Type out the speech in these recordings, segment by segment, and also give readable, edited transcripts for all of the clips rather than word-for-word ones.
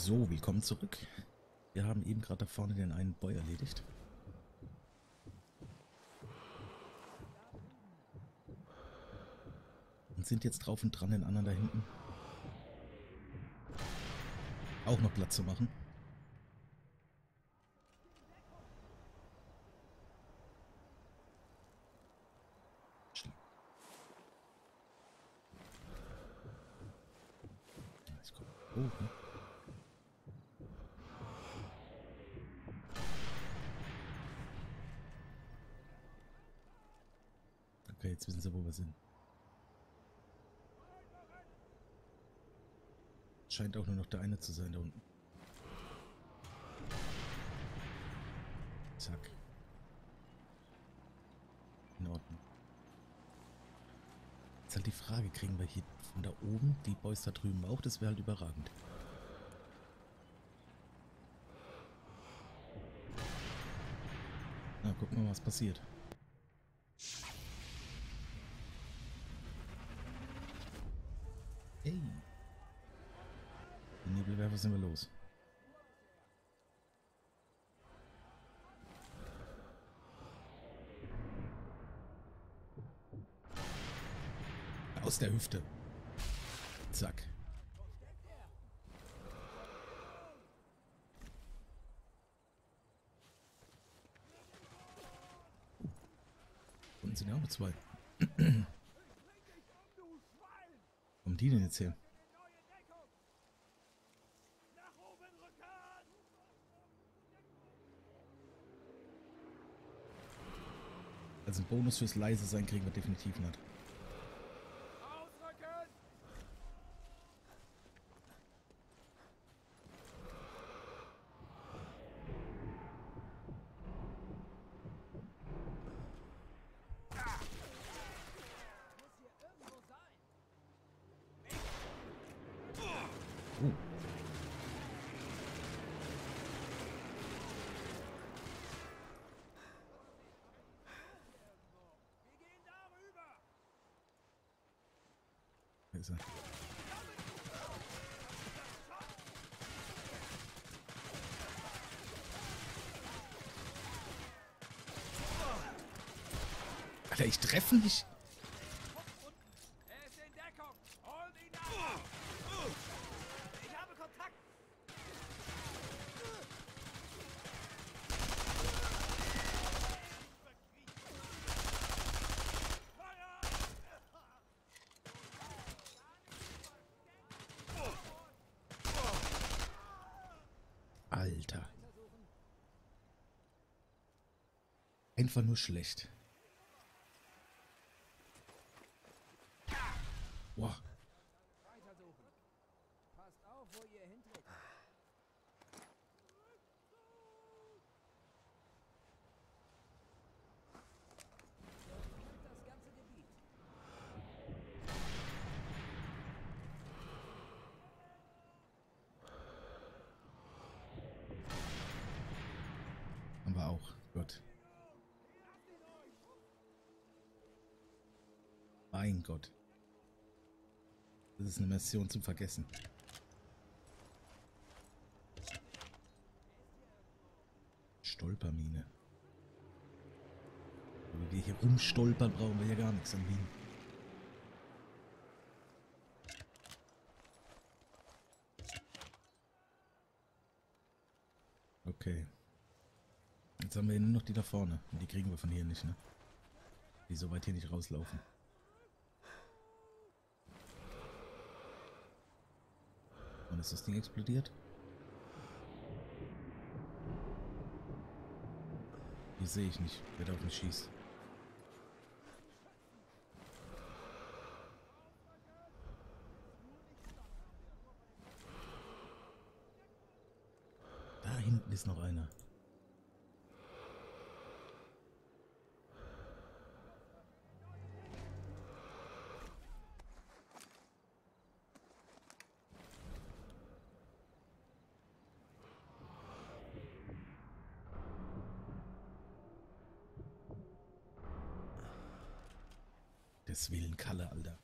So, willkommen zurück. Wir haben eben gerade da vorne den einen Boy erledigt. Und sind jetzt drauf und dran, den anderen da hinten auch noch Platz zu machen. Okay, jetzt wissen sie, wo wir sind. Scheint auch nur noch der eine zu sein da unten. Zack. In Ordnung. Jetzt halt die Frage, kriegen wir hier von da oben die Boys da drüben auch? Das wäre halt überragend. Na, gucken wir mal, was passiert. Hey! Die Nebelwerfer sind wir los. Aus der Hüfte. Zack. Unten sind ja auch noch zwei. Warum die denn jetzt her? Also einen Bonus fürs leise sein kriegen wir definitiv nicht. Ist er. Alter, ich treffe nicht. Er ist in Deckung. Holt ihn ab. Ich habe Kontakt. Alter. Einfach nur schlecht. Boah. Weiter suchen. Passt auf, wo ihr hintritt. Das ganze Gebiet. Haben wir auch. Gott. Mein Gott. Das ist eine Mission zum Vergessen. Stolpermine. Wenn wir hier rumstolpern, brauchen wir ja gar nichts an Minen. Okay. Jetzt haben wir hier nur noch die da vorne. Und die kriegen wir von hier nicht, ne? Die so weit hier nicht rauslaufen. Und ist das Ding explodiert? Hier sehe ich nicht, wer da auf mich schießt. Da hinten ist noch einer. Des Willen, Kalle, Alter.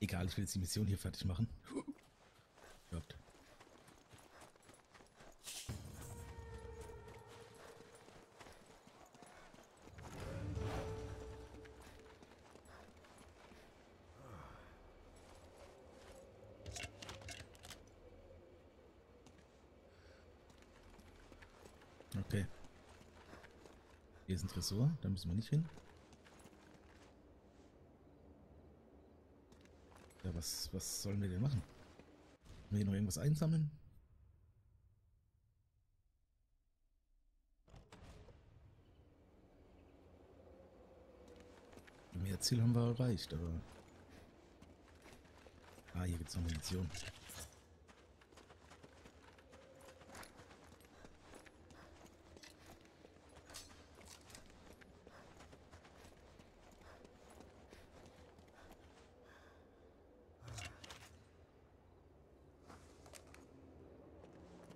Egal, ich will jetzt die Mission hier fertig machen. Glaubt. Okay. Hier ist ein Tresor, da müssen wir nicht hin. Ja, was sollen wir denn machen? Können wir hier noch irgendwas einsammeln? Mehr Ziel haben wir erreicht, aber... Ah, hier gibt es noch Munition.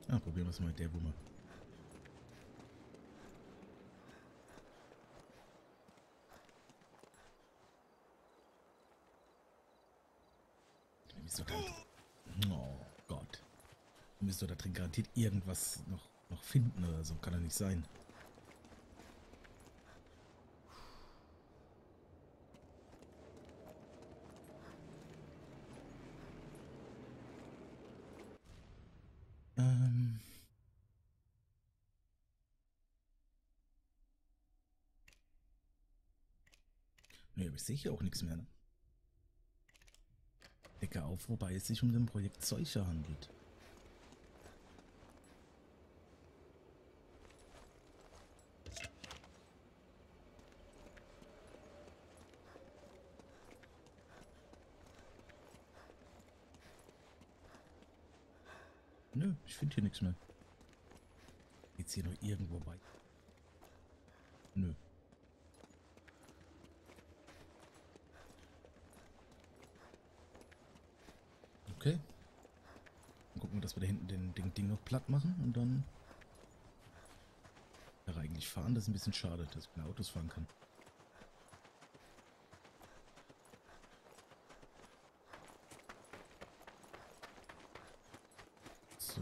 Ah, probieren wir es mal mit der Wumme. Oh Gott. Wir müssen doch da drin garantiert irgendwas noch finden oder so. Kann ja nicht sein. Nö, aber ich sehe hier auch nichts mehr, ne? Decke auf, wobei es sich um den Projekt Seuche handelt. Nö, ich finde hier nichts mehr. Geht's hier noch irgendwo weit? Nö. Okay. Dann gucken wir, dass wir da hinten den Ding noch platt machen und dann da eigentlich fahren. Das ist ein bisschen schade, dass ich mit Autos fahren kann. So.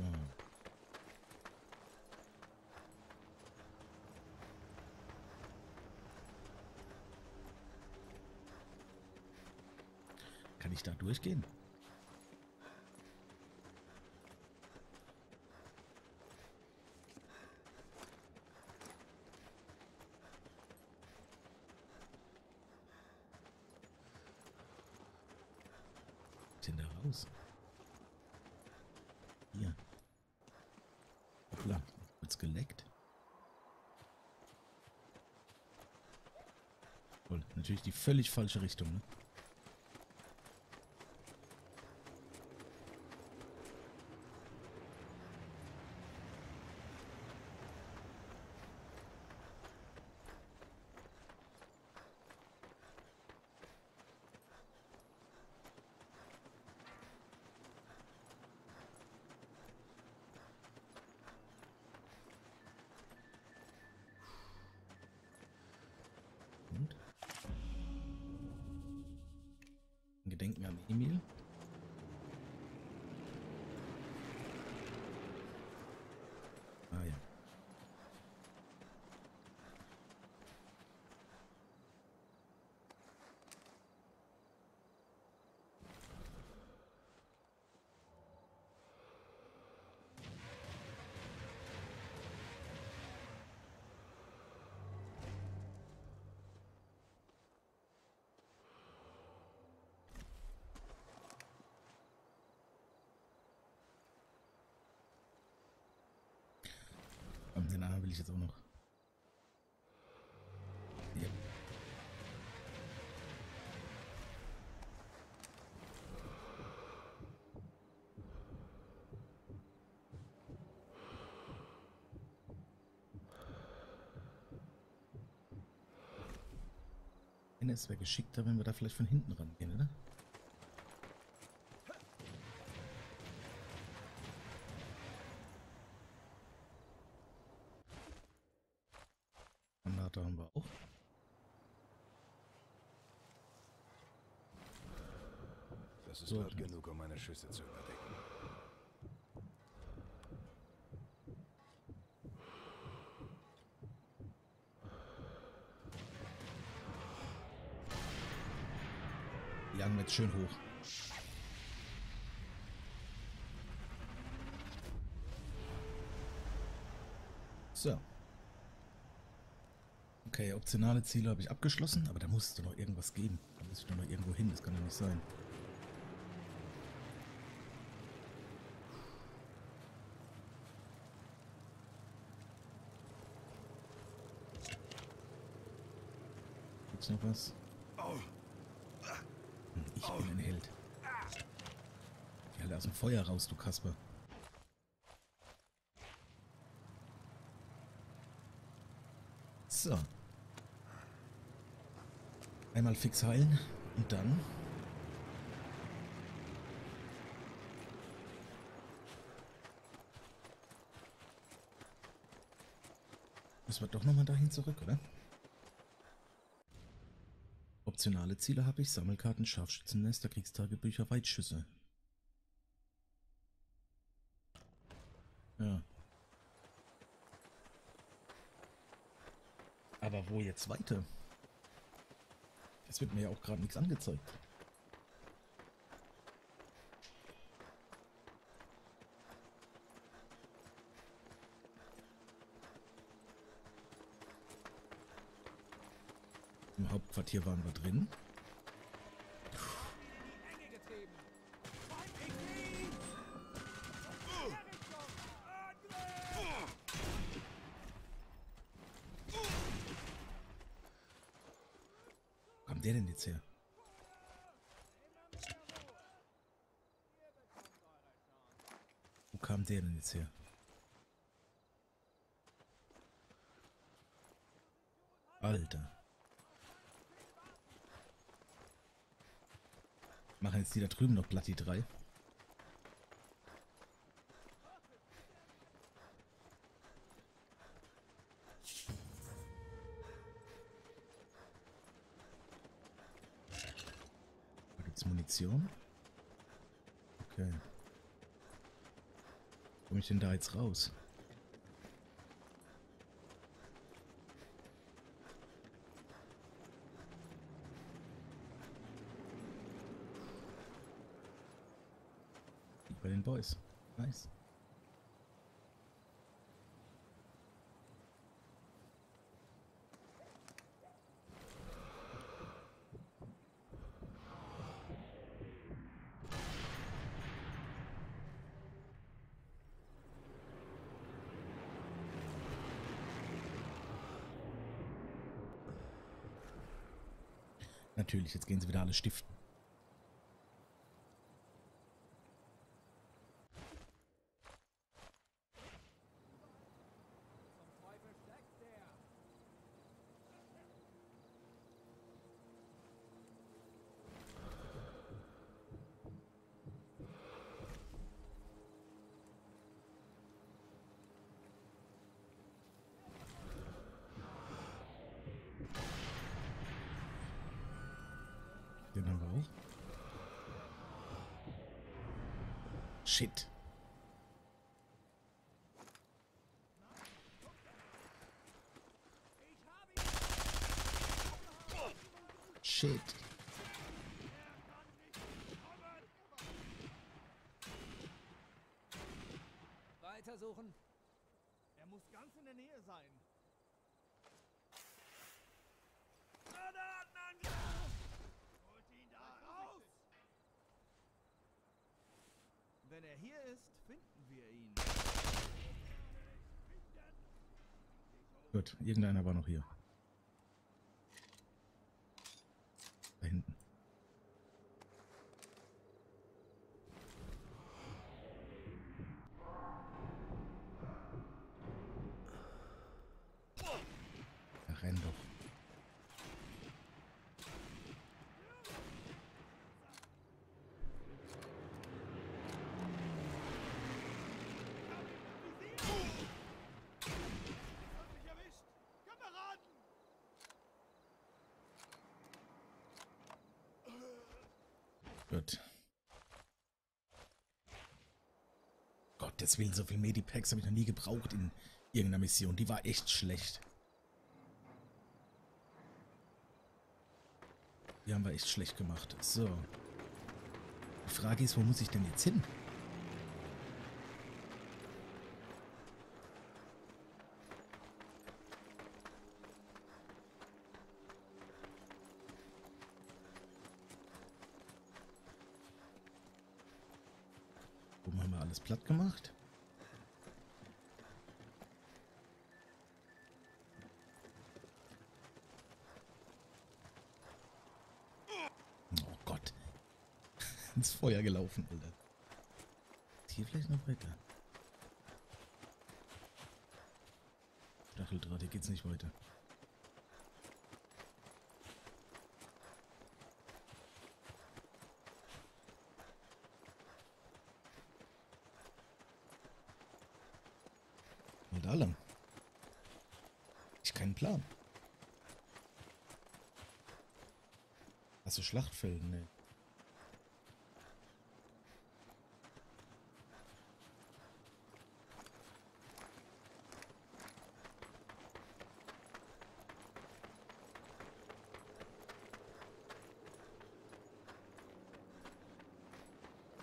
Kann ich da durchgehen? Denn da raus? Hier. Hoppla, wird's geleckt. Toll, natürlich die völlig falsche Richtung, ne? Gedenken an Emil. Ah ja. Den anderen will ich jetzt auch noch. Ja. Es wäre geschickter, wenn wir da vielleicht von hinten rangehen, oder? Da haben wir auch. Das ist laut genug, um meine Schüsse zu überdecken. Jagen wir jetzt schön hoch. So. Okay, optionale Ziele habe ich abgeschlossen, aber da muss es doch noch irgendwas geben. Da muss ich doch noch irgendwo hin, das kann doch nicht sein. Gibt's noch was? Ich bin ein Held. Geh halt aus dem Feuer raus, du Kasper. So. Einmal fix heilen und dann. Müssen wir doch nochmal dahin zurück, oder? Optionale Ziele habe ich: Sammelkarten, Scharfschützennester, Kriegstagebücher, Weitschüsse. Ja. Aber wo jetzt weiter? Es wird mir ja auch gerade nichts angezeigt. Im Hauptquartier waren wir drin. Der denn jetzt her? Wo kam der denn jetzt her? Alter. Machen jetzt die da drüben noch platt, die drei. Okay. Komme ich denn da jetzt raus? Bei den Boys. Nice. Natürlich, jetzt gehen sie wieder alle stiften. Den haben wir auch. Shit. Shit. Weitersuchen. Er muss ganz in der Nähe sein. Wenn er hier ist, finden wir ihn. Gut, irgendeiner war noch hier. Da hinten. Da renn doch. Gut. Gottes Willen, so viel Medipacks habe ich noch nie gebraucht in irgendeiner Mission. Die war echt schlecht. Die haben wir echt schlecht gemacht. So. Die Frage ist, wo muss ich denn jetzt hin? haben wir alles platt gemacht. Oh Gott. Ins Feuer gelaufen, Alter. Hier vielleicht noch weiter. Stacheldraht, hier geht's nicht weiter. Ja, da lang. Ich keinen Plan. Achso, Schlachtfelder, ne.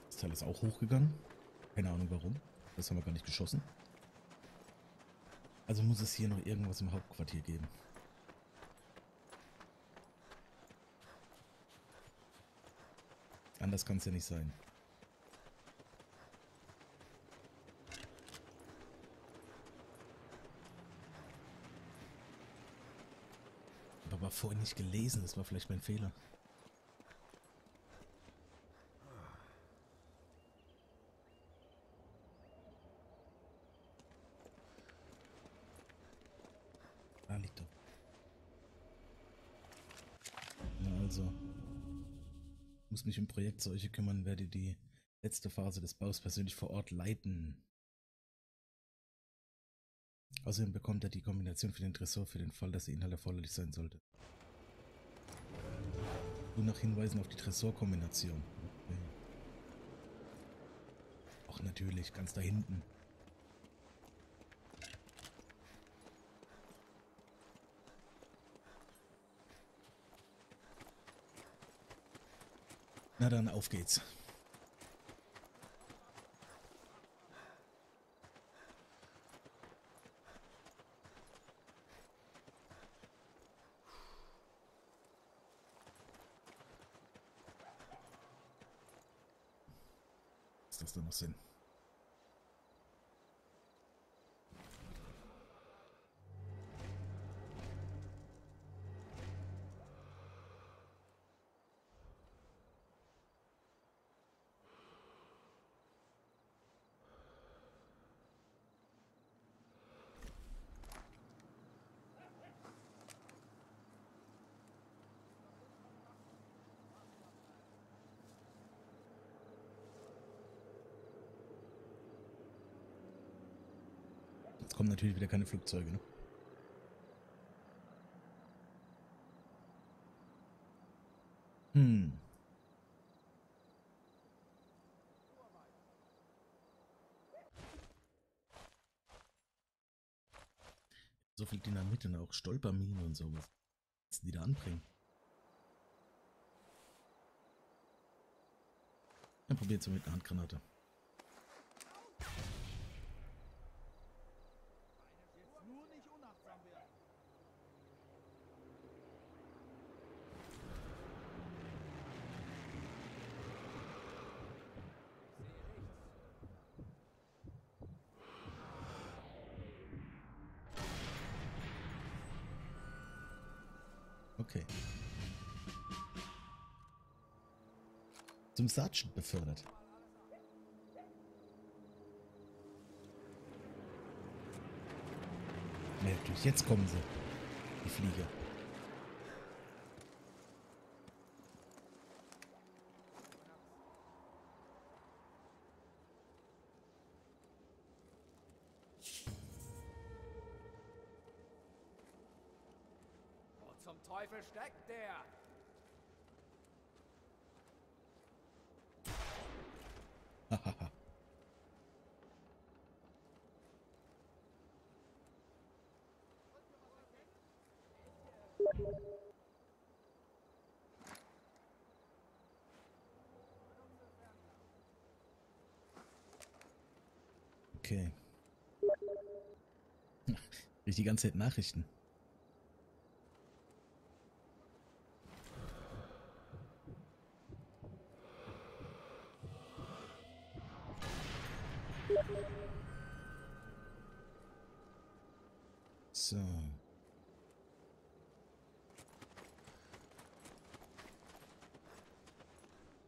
Das Teil ist auch hochgegangen. Keine Ahnung warum. Das haben wir gar nicht geschossen. Also muss es hier noch irgendwas im Hauptquartier geben. Anders kann es ja nicht sein. Aber vorhin nicht gelesen, das war vielleicht mein Fehler. Mich im Projekt solche kümmern, werde die letzte Phase des Baus persönlich vor Ort leiten. Außerdem bekommt er die Kombination für den Tresor für den Fall, dass der Inhalt erforderlich sein sollte. Nur nach Hinweisen auf die Tresorkombination. Okay. Auch natürlich, ganz da hinten. Na dann, auf geht's. Ist das da noch Sinn? Kommen natürlich wieder keine Flugzeuge, ne? So viel Dynamit und auch Stolperminen und sowas. Was die da anbringen? Dann probiert's mit einer Handgranate. Okay. Zum Sergeant befördert. Ja, natürlich, jetzt kommen sie. Die Flieger. Zum Teufel steckt der! Hahaha. Okay. Ich die ganze Zeit Nachrichten. So.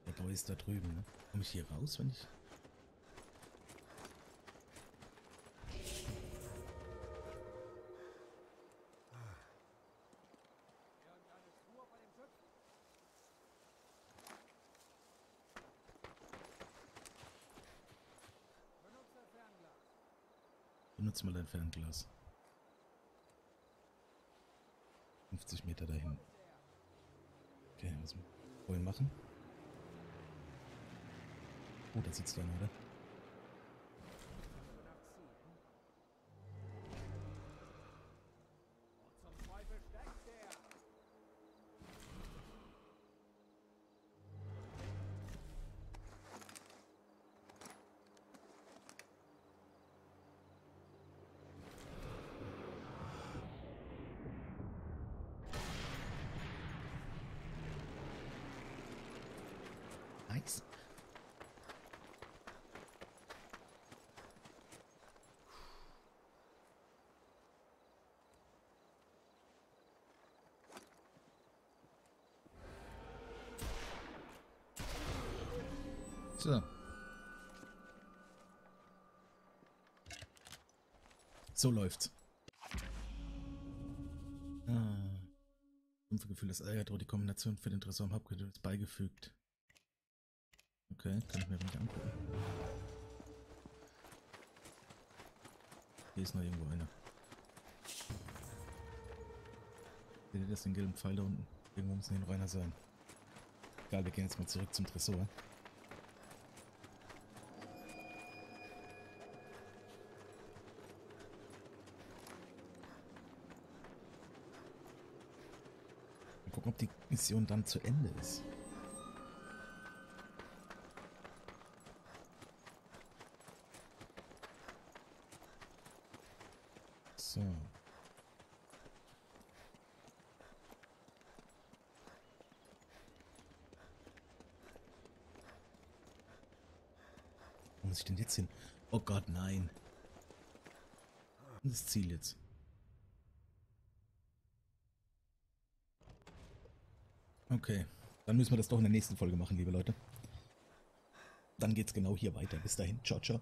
Der Boy ist da drüben, ne? Komme ich hier raus, wenn ich... Benutze mal dein Fernglas. 50 Meter dahin. Okay, was wollen wir machen? Oh, da sitzt einer, oder? Nice. So. So läuft's. Ah. Gefühl, das Eierdroh, die Kombination für den Tresor im Hauptquartier ist beigefügt. Okay, kann ich mir nicht angucken. Hier ist noch irgendwo einer. Seht ihr das, den gelben Pfeil da unten? Irgendwo muss hier noch einer sein. Egal, wir gehen jetzt mal zurück zum Tresor. Mal gucken, ob die Mission dann zu Ende ist. So. Wo muss ich denn jetzt hin? Oh Gott, nein. Das Ziel jetzt. Okay. Dann müssen wir das doch in der nächsten Folge machen, liebe Leute. Dann geht's genau hier weiter. Bis dahin. Ciao, ciao.